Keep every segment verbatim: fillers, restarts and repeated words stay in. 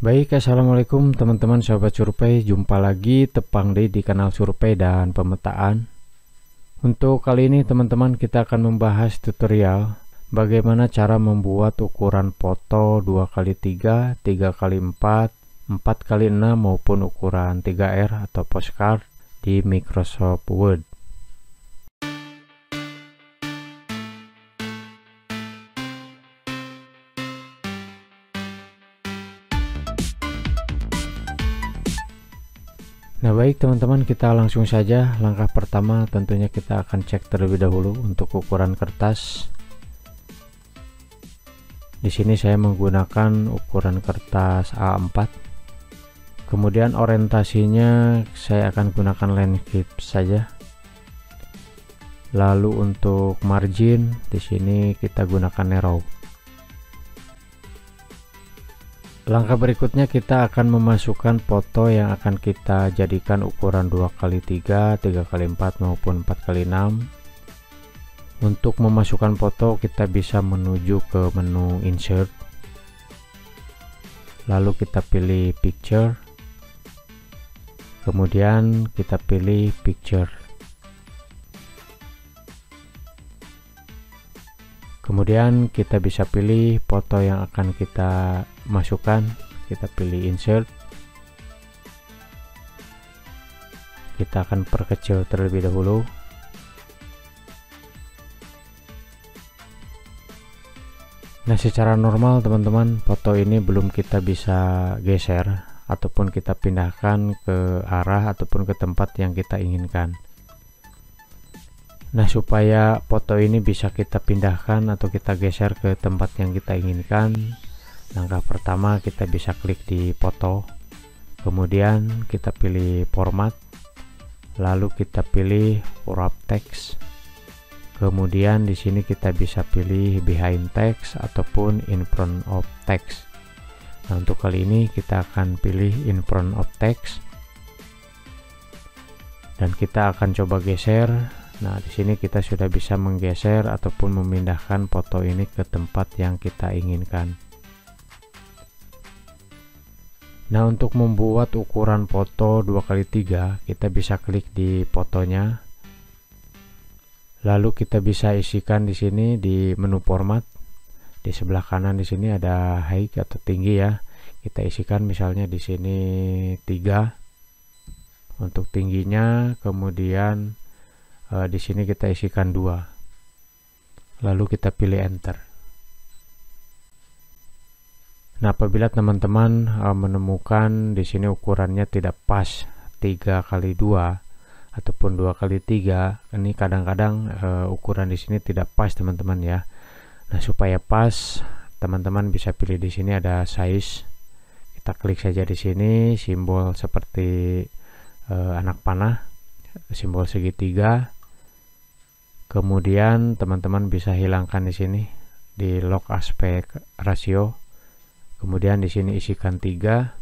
Baik, assalamualaikum teman-teman sahabat survei, jumpa lagi Tepang Day di kanal survei dan pemetaan. Untuk kali ini teman-teman kita akan membahas tutorial bagaimana cara membuat ukuran foto dua kali tiga, tiga kali empat, empat kali enam maupun ukuran tiga R atau postcard di Microsoft Word. Nah baik teman-teman, kita langsung saja. Langkah pertama tentunya kita akan cek terlebih dahulu untuk ukuran kertas. Di sini saya menggunakan ukuran kertas A empat. Kemudian orientasinya saya akan gunakan landscape saja. Lalu untuk margin di sini kita gunakan narrow. Langkah berikutnya kita akan memasukkan foto yang akan kita jadikan ukuran dua kali tiga, tiga kali empat maupun empat kali enam. Untuk memasukkan foto kita bisa menuju ke menu insert. Lalu kita pilih picture. Kemudian kita pilih picture. Kemudian kita bisa pilih foto yang akan kita masukkan, kita pilih insert. Kita akan perkecil terlebih dahulu. Nah, secara normal teman-teman, foto ini belum kita bisa geser ataupun kita pindahkan ke arah ataupun ke tempat yang kita inginkan. Nah, supaya foto ini bisa kita pindahkan atau kita geser ke tempat yang kita inginkan, langkah pertama kita bisa klik di foto, kemudian kita pilih format, lalu kita pilih wrap text, kemudian di sini kita bisa pilih behind text ataupun in front of text. Nah untuk kali ini kita akan pilih in front of text dan kita akan coba geser. Nah di sini kita sudah bisa menggeser ataupun memindahkan foto ini ke tempat yang kita inginkan. Nah untuk membuat ukuran foto dua kali tiga kita bisa klik di fotonya, lalu kita bisa isikan di sini di menu format. Di sebelah kanan di sini ada height atau tinggi ya, kita isikan misalnya di sini tiga untuk tingginya, kemudian e, di sini kita isikan dua, lalu kita pilih enter. Nah, apabila teman-teman uh, menemukan di sini ukurannya tidak pas tiga kali dua ataupun dua kali tiga, ini kadang-kadang uh, ukuran di sini tidak pas teman-teman ya. Nah, supaya pas, teman-teman bisa pilih di sini ada size. Kita klik saja di sini simbol seperti uh, anak panah, simbol segitiga. Kemudian teman-teman bisa hilangkan di sini di lock aspect ratio. Kemudian di sini isikan tiga,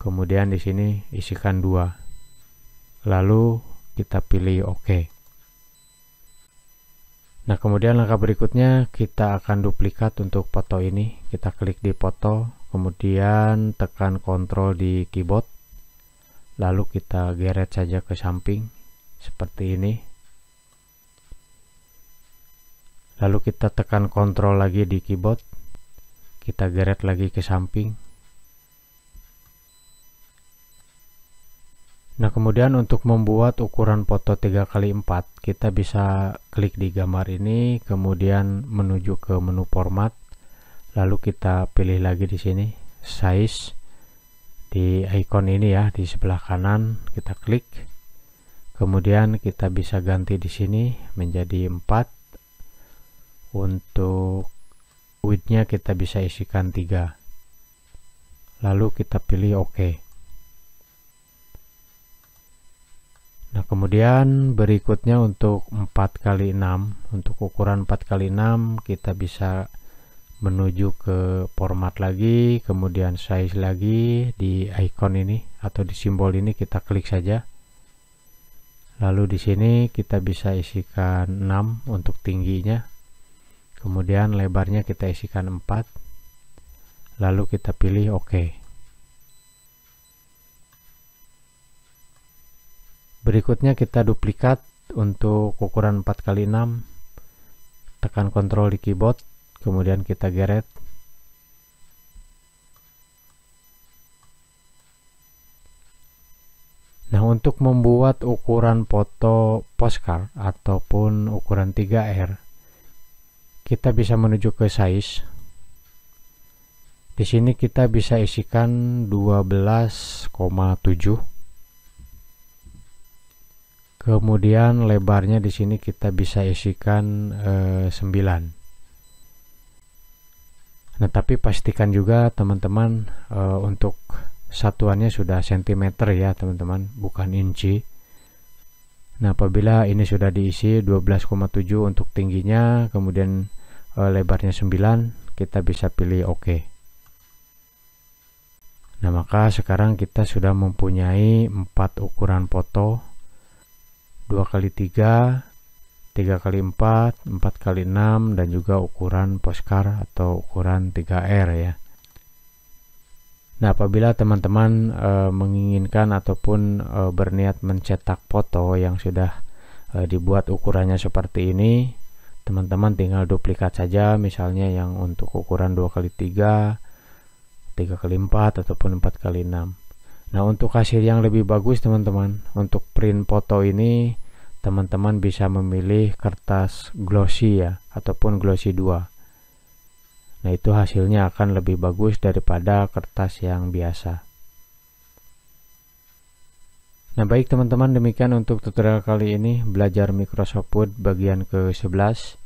kemudian di sini isikan dua, lalu kita pilih OK. Nah, kemudian langkah berikutnya kita akan duplikat untuk foto ini. Kita klik di foto, kemudian tekan kontrol di keyboard, lalu kita geret saja ke samping seperti ini. Lalu kita tekan kontrol lagi di keyboard. Kita geret lagi ke samping. Nah, kemudian untuk membuat ukuran foto tiga kali empat, kita bisa klik di gambar ini, kemudian menuju ke menu format, lalu kita pilih lagi di sini size di icon ini ya, di sebelah kanan kita klik. Kemudian kita bisa ganti di sini menjadi empat. Untuk widthnya kita bisa isikan tiga, lalu kita pilih OK. Nah kemudian berikutnya untuk empat kali enam, untuk ukuran empat kali enam kita bisa menuju ke format lagi, kemudian size lagi di icon ini atau di simbol ini kita klik saja, lalu di sini kita bisa isikan enam untuk tingginya. Kemudian lebarnya kita isikan empat, lalu kita pilih OK. Berikutnya kita duplikat untuk ukuran empat kali enam, tekan kontrol di keyboard, kemudian kita geret. Nah, untuk membuat ukuran foto postcard ataupun ukuran tiga R, kita bisa menuju ke size. Di sini kita bisa isikan dua belas koma tujuh. Kemudian lebarnya di sini kita bisa isikan eh, sembilan. Nah, tapi pastikan juga teman-teman eh, untuk satuannya sudah sentimeter ya teman-teman, bukan inci. Nah, apabila ini sudah diisi dua belas koma tujuh untuk tingginya, kemudian e, lebarnya sembilan, kita bisa pilih OK. Nah, maka sekarang kita sudah mempunyai empat ukuran foto: dua kali tiga, tiga kali empat, empat kali enam, dan juga ukuran postcard atau ukuran tiga R ya. Nah, apabila teman-teman e, menginginkan ataupun e, berniat mencetak foto yang sudah e, dibuat ukurannya seperti ini, teman-teman tinggal duplikat saja, misalnya yang untuk ukuran dua kali tiga, tiga kali empat, ataupun empat kali enam. Nah, untuk hasil yang lebih bagus teman-teman, untuk print foto ini, teman-teman bisa memilih kertas glossy ya, ataupun glossy dua. Nah, itu hasilnya akan lebih bagus daripada kertas yang biasa. Nah, baik teman-teman, demikian untuk tutorial kali ini, belajar Microsoft Word bagian ke sebelas.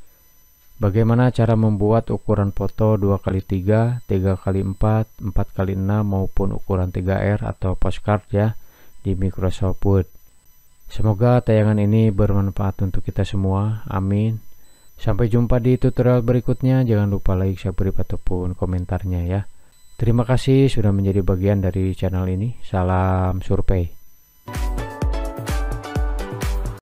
Bagaimana cara membuat ukuran foto dua kali tiga, tiga kali empat, empat kali enam, maupun ukuran tiga R atau postcard ya, di Microsoft Word. Semoga tayangan ini bermanfaat untuk kita semua. Amin. Sampai jumpa di tutorial berikutnya. Jangan lupa like, subscribe, ataupun komentarnya ya. Terima kasih sudah menjadi bagian dari channel ini. Salam survei.